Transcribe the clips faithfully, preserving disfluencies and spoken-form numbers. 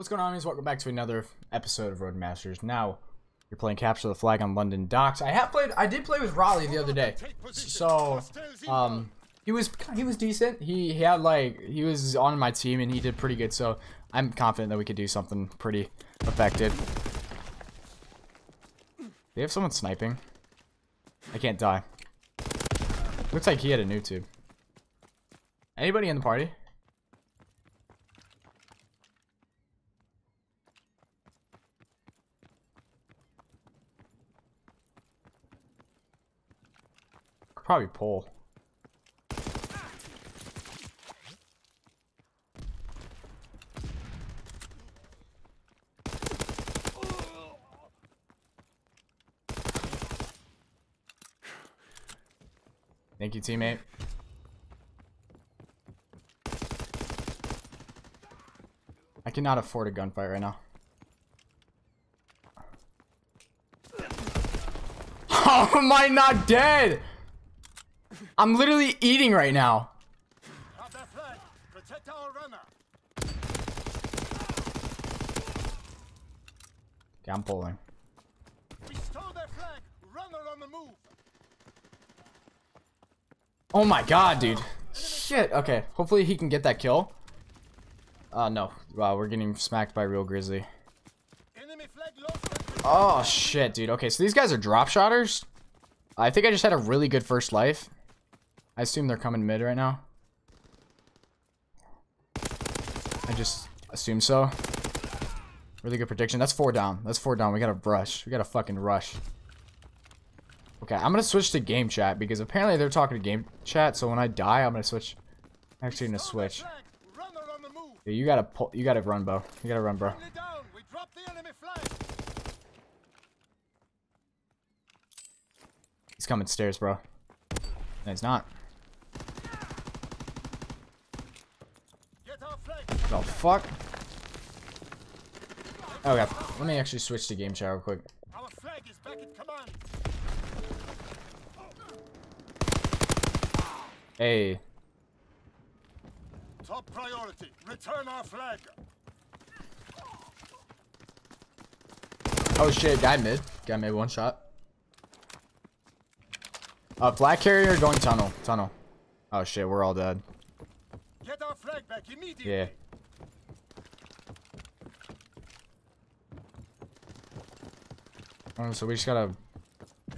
What's going on, guys? Welcome back to another episode of Roadmasters. Now, you're playing Capture the Flag on London Docks. I have played, I did play with Raleigh the other day. So, um, he was, he was decent. He, he had like, he was on my team and he did pretty good. So, I'm confident that we could do something pretty effective. They have someone sniping. I can't die. Looks like he had a new tube. Anybody in the party? Could probably pull. Thank you, teammate. I cannot afford a gunfight right now. How am I not dead? I'm literally eating right now. Okay, I'm pulling. We stole their flag. Runner on the move. Oh my god, dude. Shit, okay. Hopefully he can get that kill. Uh, no. Wow, we're getting smacked by real Grizzly. Oh, shit, dude. Okay, so these guys are drop shotters. I think I just had a really good first life. I assume they're coming mid right now. I just assume so. Really good prediction. That's four down. That's four down. We gotta rush. We gotta fucking rush. Okay, I'm gonna switch to game chat because apparently they're talking to game chat. So when I die, I'm gonna switch. I'm actually gonna switch. Dude, you gotta pull. You gotta run, bro. You gotta run, bro. He's coming stairs, bro. No, he's not. Oh fuck. Okay, let me actually switch to game chat real quick. Our flag is back in command. Hey. Top priority. Return our flag. Oh shit, guy mid. Guy mid one shot. Uh flag carrier going tunnel. Tunnel. Oh shit, we're all dead. Get our flag back immediately. Yeah. Oh, so we just gotta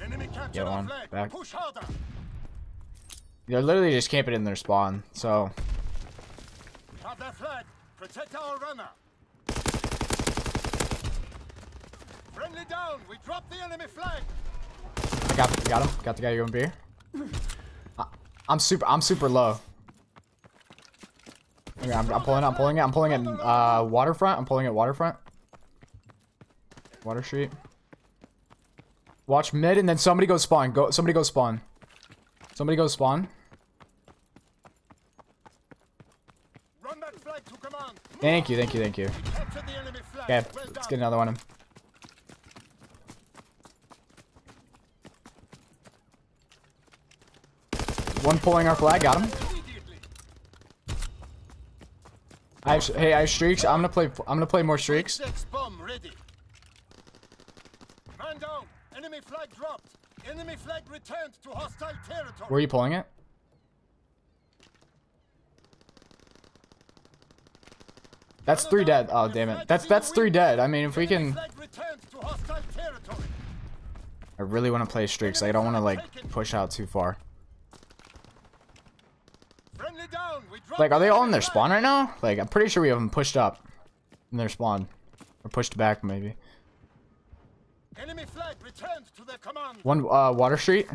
enemy get one flag. Back. Push harder. They're literally just camping in their spawn, so. Have their flag. Protect our runner. Friendly down. We dropped the enemy flag. I got, got him. Got the guy going beer. I, I'm super. I'm super low. Okay, I'm, I'm pulling. I'm pulling it. I'm pulling it. Uh, waterfront. I'm pulling it. Waterfront. Water street. Watch mid, and then somebody goes spawn. Go. Somebody goes spawn. Somebody go spawn. Run that flag to command. Thank you, thank you, thank you. Okay, well let's get another one of them. One pulling our flag, got him. I have, hey, I have streaks. I'm gonna play. I'm gonna play more streaks. Man down. Enemy flag dropped. Enemy flag returned to hostile territory. Were you pulling it? That's three dead. Oh damn it. That's that's three dead. I mean, if we can. I really want to play streaks. I don't want to like push out too far. Like, are they all in their spawn right now? Like, I'm pretty sure we have them pushed up in their spawn, or pushed back maybe. Enemy flag returned to their command. One uh, water street.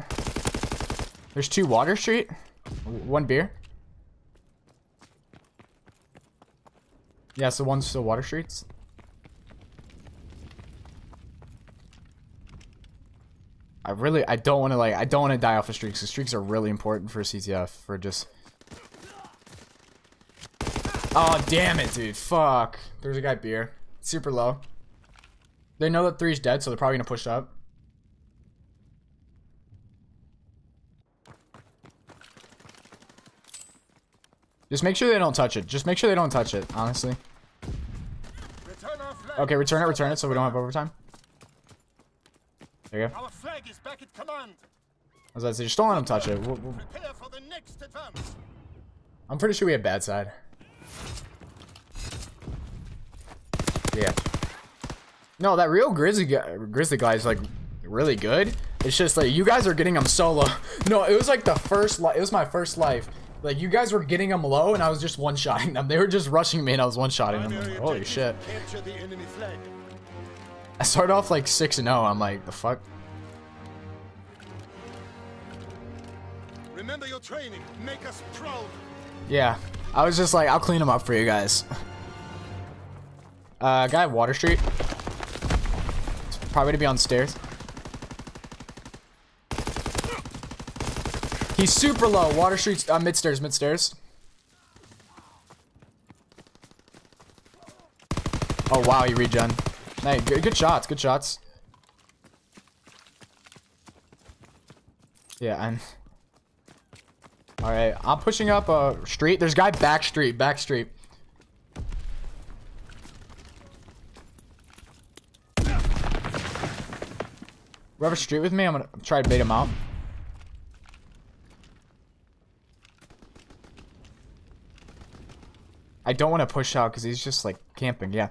There's two water street. One beer. Yeah, so one's still water streets. I really, I don't want to like, I don't want to die off of streaks. The streaks are really important for C T F. For just. Oh damn it, dude! Fuck. There's a guy beer. Super low. They know that three's dead, so they're probably gonna push up. Just make sure they don't touch it. Just make sure they don't touch it, honestly. Okay, return it, return it, so we don't have overtime. There you go. Our flag is back at command. As I said, you still don't let him touch it. We'll, we'll... Prepare for the next advance. I'm pretty sure we have bad side. Yeah. No, that real grizzly guy, grizzly guy is like really good. It's just like you guys are getting him solo. No, it was like the first. It was my first life. Like you guys were getting them low, and I was just one-shotting them. They were just rushing me, and I was one-shotting them. Like, holy shit! I started off like six and zero. I'm like, the fuck. Remember your training. Make us proud. Yeah, I was just like, I'll clean them up for you guys. Uh, guy at Water Street. It's probably to be on stairs. He's super low. Water Street's uh, mid stairs, mid stairs. Oh wow, he regen. Hey, good, good shots, good shots. Yeah, I'm. All right, I'm pushing up a uh, street. There's a guy back street, back street. Rubber street with me. I'm gonna try to bait him out. I don't want to push out because he's just like camping. Yeah.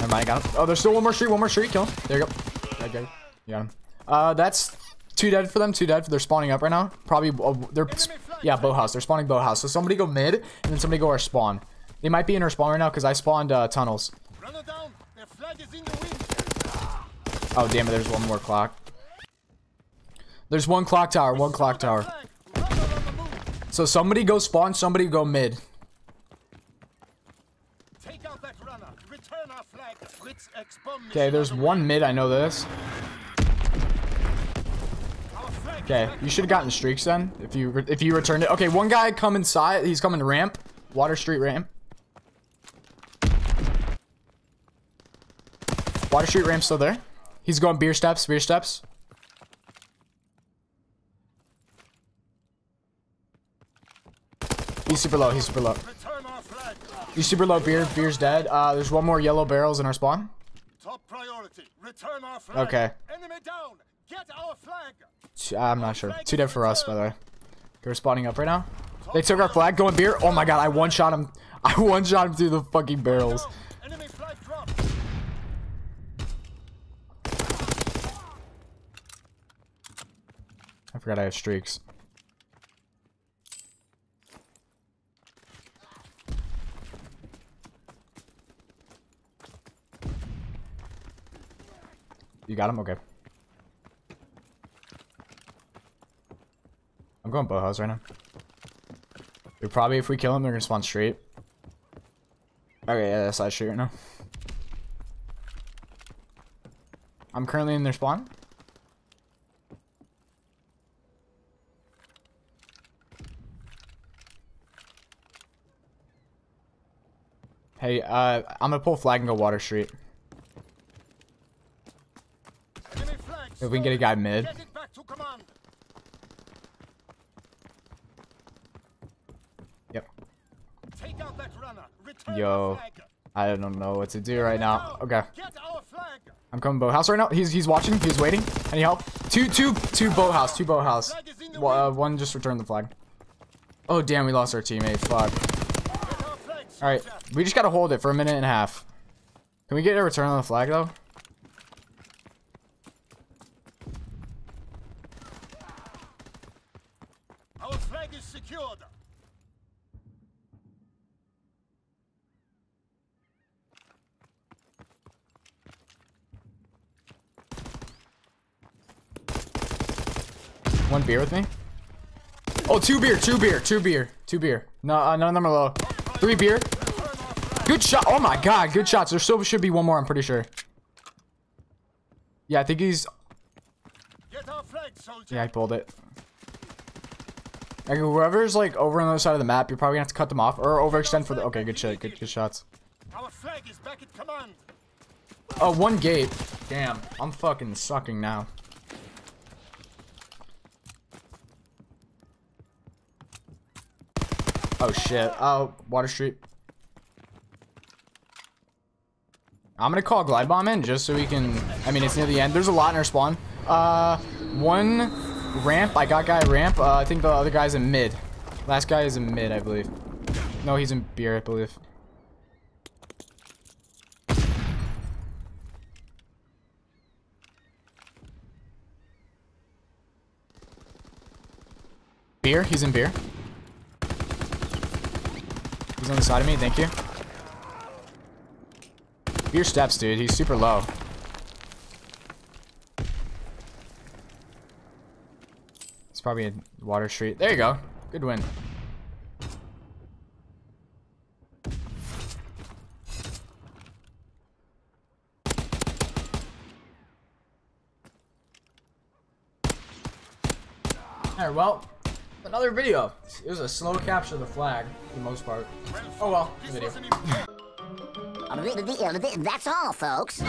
Never mind, I got him. Oh, there's still one more street. One more street. Kill him. There you go. There you go. You got him. Uh, that's two dead for them. Two dead. For, they're spawning up right now. Probably. Uh, they're. Yeah, Boathouse. They're spawning Boathouse. So somebody go mid and then somebody go our spawn. They might be in our spawn right now because I spawned uh, tunnels. Oh damn it! There's one more clock. There's one clock tower. One clock tower. So somebody go spawn. Somebody go mid. Okay, there's one mid, I know this. Okay, you should have gotten streaks then, if you if you returned it. Okay, one guy come inside, he's coming ramp. Water Street ramp. Water Street ramp still there. He's going beer steps, beer steps. He's super low, he's super low. He's super low, beer, beer's dead. Uh, there's one more yellow barrels in our spawn. Top priority. Return our flag. Okay. Enemy down. Get our flag. I'm not sure. Too dead for us, by the way. They're spawning up right now. They took our flag. Going beer. Oh my god! I one shot him. I one shot him through the fucking barrels. Enemy flag dropped. I forgot I have streaks. You got him? Okay. I'm going Boathouse right now. They're probably, if we kill him, they're gonna spawn straight. Okay, yeah, that's side street right now. I'm currently in their spawn. Hey, uh, I'm gonna pull flag and go Water Street. If we can get a guy mid. Get it back to command. Yep. Take out that runner. Return Yo, flag. I don't know what to do right now. Okay. Get our flag. I'm coming Boathouse right now. He's he's watching. He's waiting. Any help? Two two two Boathouse. Two Boathouse. Uh, one just returned the flag. Oh damn, we lost our teammate. Fuck. All right, we just gotta hold it for a minute and a half. Can we get a return on the flag though? Secured. One beer with me? Oh, two beer, two beer, two beer, two beer. No, uh, none of them are low. Three beer. Good shot. Oh my god, good shots. There still should be one more, I'm pretty sure. Yeah, I think he's. Yeah, I pulled it. Like whoever's like over on the other side of the map, you're probably gonna have to cut them off or overextend for the. Okay, good shit, good, good shots. Our flag is back at command. Oh, one gate. Damn, I'm fucking sucking now. Oh shit. Oh, Water Street. I'm gonna call glide bomb in just so we can. I mean, it's near the end. There's a lot in our spawn. Uh, one ramp. I got guy ramp. Uh, I think the other guy's in mid. Last guy is in mid, I believe. No, he's in beer, I believe. Beer. He's in beer. He's on the side of me. Thank you. Beer steps, dude. He's super low. It's probably a water street. There you go. Good win. Alright, well, another video. It was a slow capture of the flag for the most part. Oh well, the video. That's all, folks.